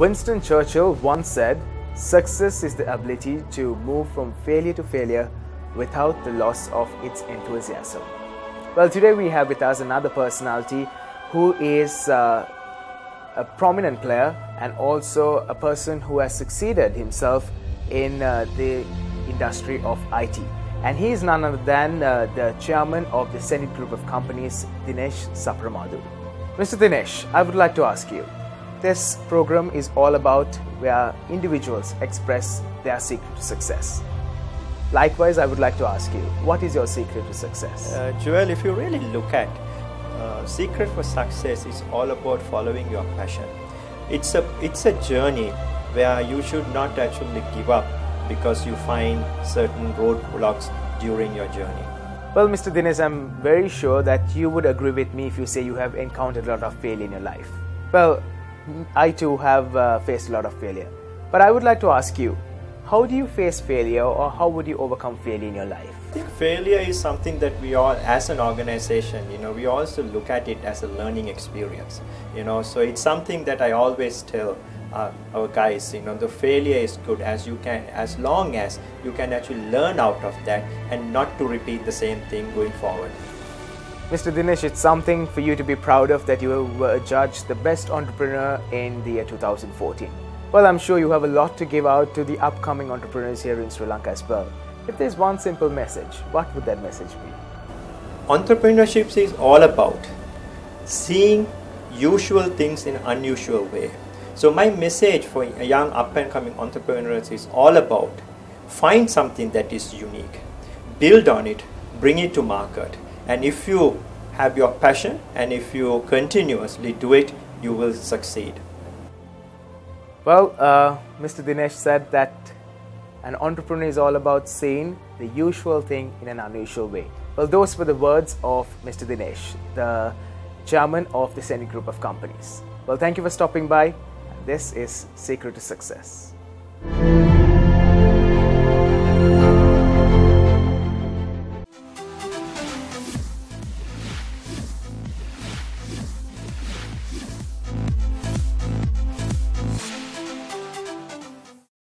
Winston Churchill once said, "Success is the ability to move from failure to failure without the loss of its enthusiasm." Well, today we have with us another personality who is a prominent player and also a person who has succeeded himself in the industry of IT. And he is none other than the chairman of the Senate Group of Companies, Dinesh Saparamadu. Mr. Dinesh, I would like to ask you, this program is all about where individuals express their secret to success. Likewise, I would like to ask you, what is your secret to success? Joel, if you really look at secret for success, is all about following your passion. It's a journey where you should not actually give up because you find certain roadblocks during your journey. Well, Mr. Dinesh, I'm very sure that you would agree with me if you say you have encountered a lot of failure in your life. Well, I too have faced a lot of failure. But I would like to ask you, how do you face failure, or how would you overcome failure in your life? I think failure is something that we all, as an organization, we also look at it as a learning experience. So it's something that I always tell our guys. The failure is good as long as you can actually learn out of that and not to repeat the same thing going forward. Mr. Dinesh, it's something for you to be proud of that you were judged the best entrepreneur in the year 2014. Well, I'm sure you have a lot to give out to the upcoming entrepreneurs here in Sri Lanka as well. If there's one simple message, what would that message be? Entrepreneurship is all about seeing usual things in an unusual way. So my message for young up-and-coming entrepreneurs is all about find something that is unique, build on it, bring it to market. And if you have your passion and if you continuously do it, you will succeed. Well, Mr. Dinesh said that an entrepreneur is all about seeing the usual thing in an unusual way. Well, those were the words of Mr. Dinesh, the chairman of the Senate Group of Companies. Well, thank you for stopping by. This is Secret to Success.